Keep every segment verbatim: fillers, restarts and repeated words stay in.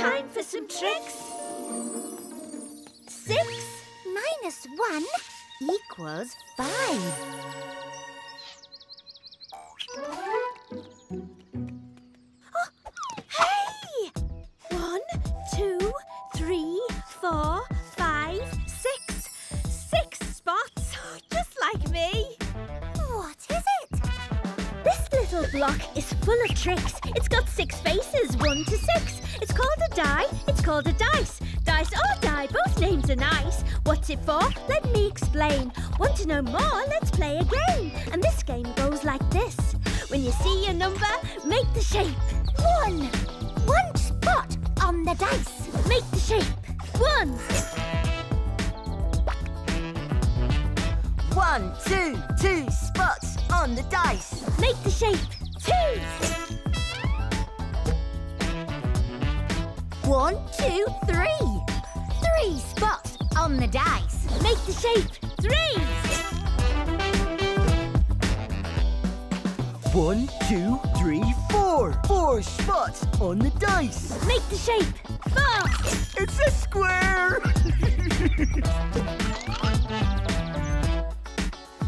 Time for some tricks. Six minus one equals five. Oh, hey! One, two, three, four, five, six. Six spots, just like me. What is it? This little block is full of tricks. It's got six faces, one to six. It's called a die, it's called a dice. Dice or die, both names are nice. What's it for? Let me explain. Want to know more? Let's play a game. And this game goes like this. When you see a number, make the shape. One. One spot on the dice. Make the shape. One. One, two, two spots on the dice. Make the shape. Two. One, two, three. Three spots on the dice. Make the shape. Three. One, two, three, four. Four spots on the dice. Make the shape. Four. It's a square.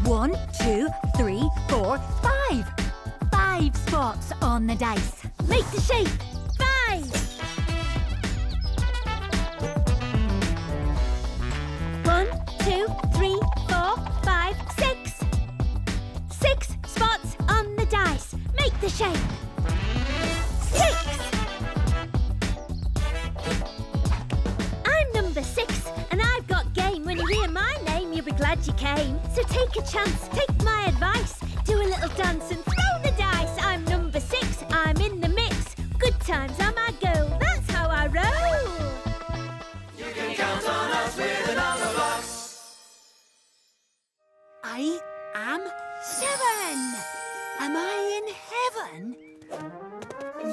One, two, three, four, five. Five spots on the dice. Make the shape. Five. One, two, three, four, five, six. Six spots on the dice. Make the shape. Six. I'm number six, and I've got game. When you hear my name, you'll be glad you came. So take a chance, take my advice. Do a little dance and throw the dice. I'm number six, I'm in the mix. Good times are my goal, that's how I roll. You can count on us with another. I am seven. Am I in heaven?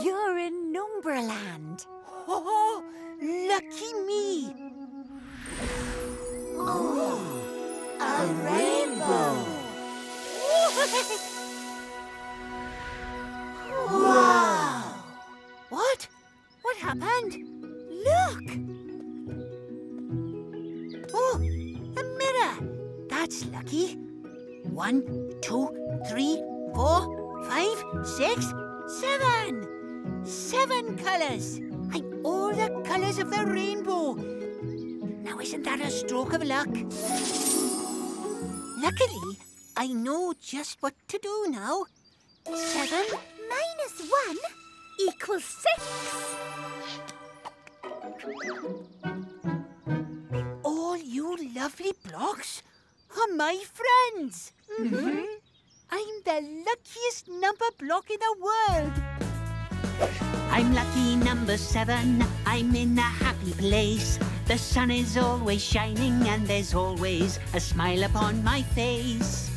You're in Numberland. Oh, lucky me. Oh, a rainbow. Wow. What? What happened? Look. Oh, a mirror. That's lucky. One, two, three, four, five, six, seven. Seven colours. I'm all the colours of the rainbow. Now isn't that a stroke of luck? Luckily, I know just what to do now. Seven minus one equals six. All you lovely blocks are my friends. Mm-hmm. I'm the luckiest number block in the world. I'm lucky number seven. I'm in a happy place. The sun is always shining and there's always a smile upon my face.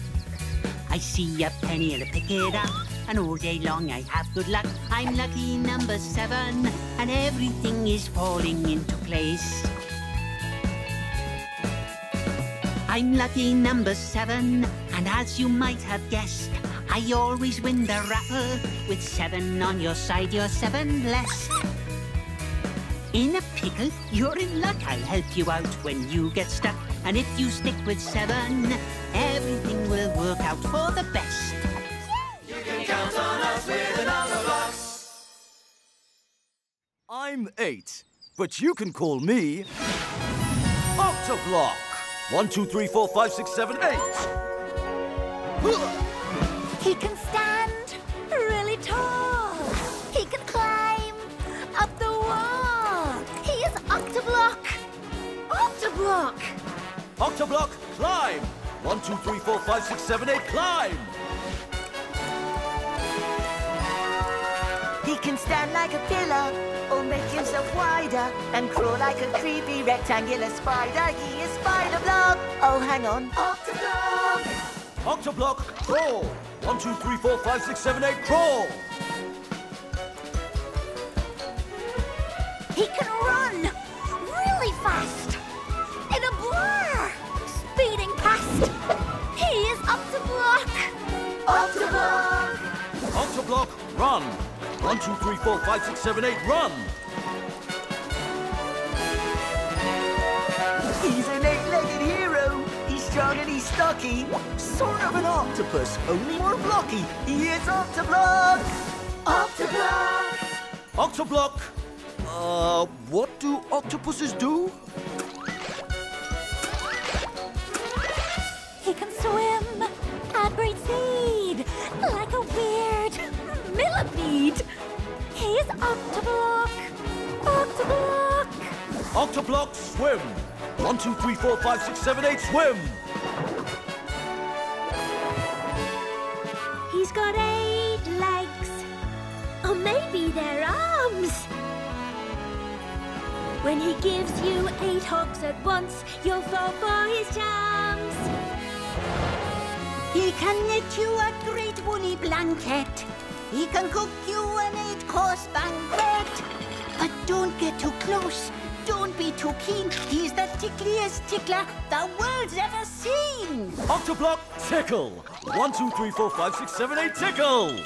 I see a penny and I pick it up, and all day long I have good luck. I'm lucky number seven, and everything is falling into place. I'm lucky number seven, and as you might have guessed, I always win the raffle. With seven on your side, you're seven blessed. In a pickle, you're in luck. I'll help you out when you get stuck. And if you stick with seven, everything will work out for the best. You can count on us with another box. I'm eight, but you can call me Octoblock. One, two, three, four, five, six, seven, eight. He can stand really tall. He can climb up the wall. He is Octoblock. Octoblock. Octoblock, climb. One, two, three, four, five, six, seven, eight, climb. He can stand like a pillar, or make himself wider and crawl like a creepy rectangular spider. He is Spider-Block. Oh, hang on. Octoblock. Octoblock, crawl. One, two, three, four, five, six, seven, eight, crawl. He can run really fast in a blur, speeding past. He is Octoblock. Octoblock. Octoblock, run. One, two, three, four, five, six, seven, eight, run! He's an eight-legged hero. He's strong and he's stocky. Sort of an octopus, only more blocky. He is Octoblock. Octoblock. Octoblock. Uh, what do octopuses do? He can swim and breathe seed like a weird millipede. He is Octoblock. Octoblock. Octoblock, swim. One, two, three, four, five, six, seven, eight, swim. He's got eight legs, or maybe they're arms. When he gives you eight hogs at once, you'll fall for his charms. He can knit you a great woolly blanket. He can cook you an eight-course banquet. But don't get too close. Don't be too keen. He's the tickliest tickler the world's ever seen. Octoblock, tickle. One, two, three, four, five, six, seven, eight, tickle.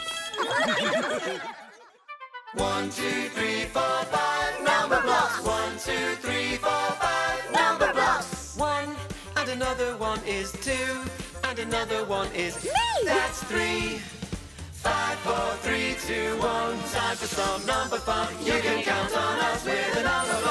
One, two, three, four, five, number blocks. One, two, three, four, five, number blocks. One, and another one is two, and another one is me. That's three. Five, four, three, two, one. Time for some number fun. You can count on us with a number block.